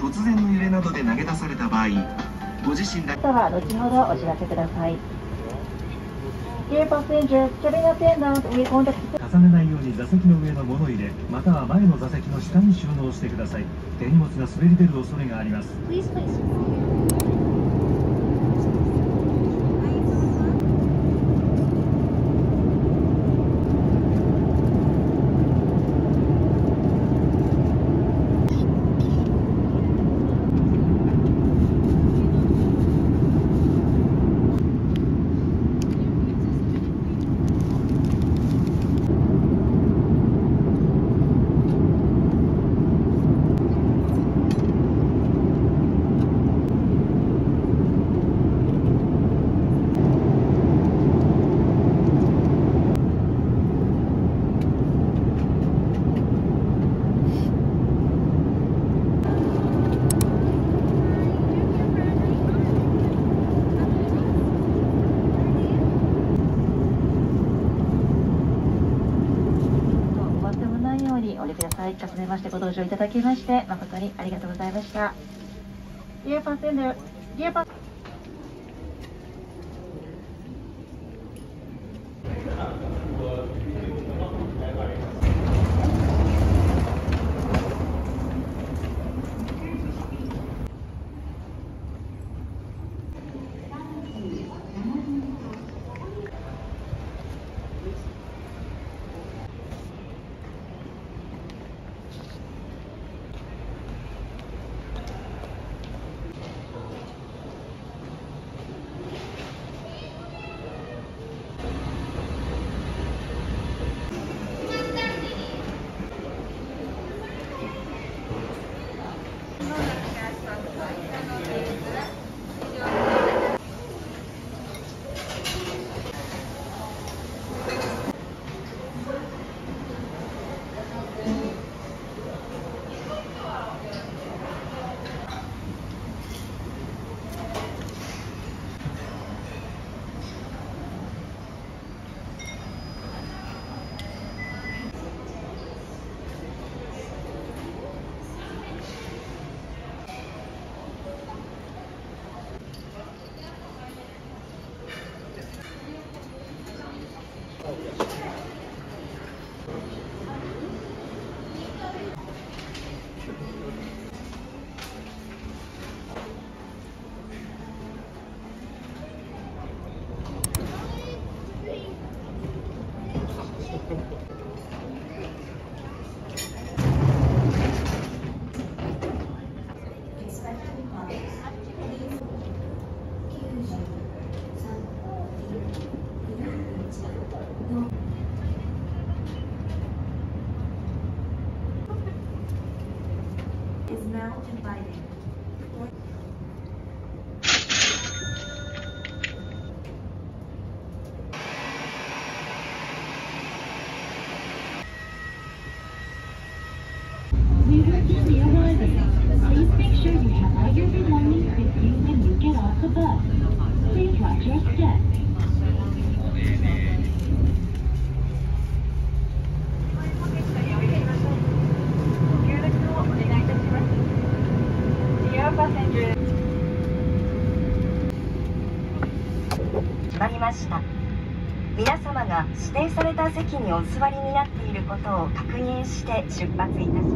突然の揺れなどで投げ出された場合、ご自身だけでは後ほどお知らせください。重ねないように座席の上の物入れ、または前の座席の下に収納してください。手荷物が滑り出る恐れがあります。重ねましてご同乗いただきまして誠にありがとうございました。決まりました。皆様が指定された席にお座りになっていることを確認して出発いたします。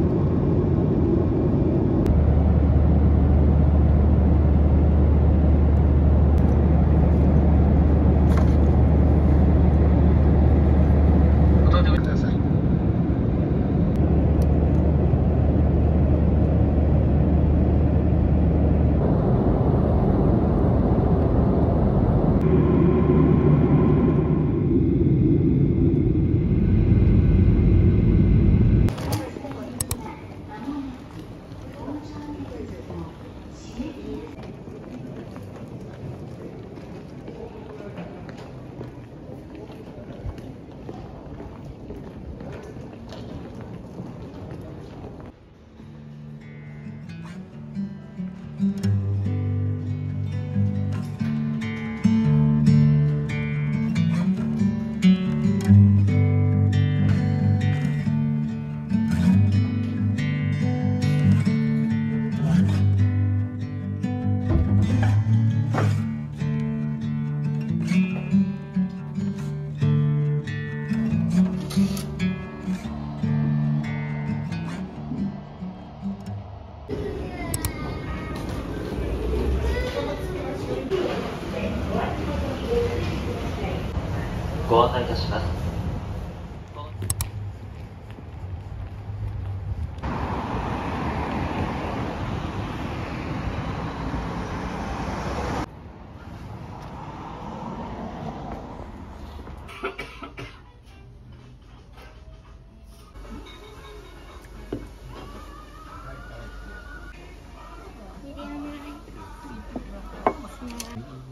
ご案内いたします。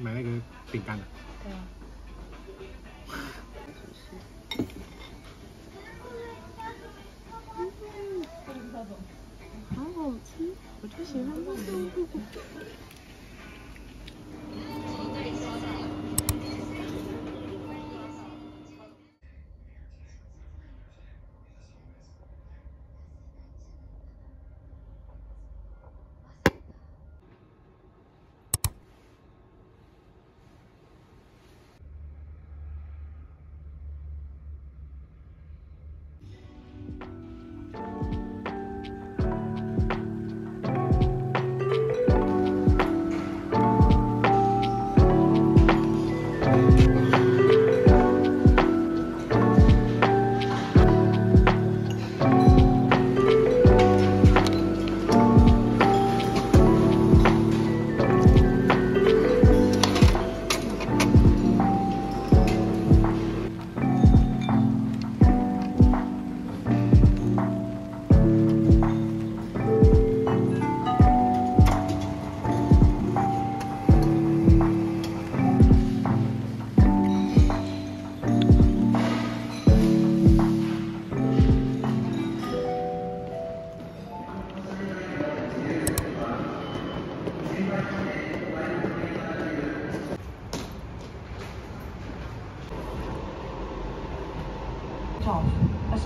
买那个饼干的。对。好好吃，我就喜欢这个。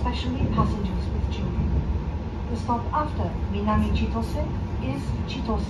Especially passengers with children. The stop after Minami Chitose is Chitose.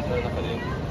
その中で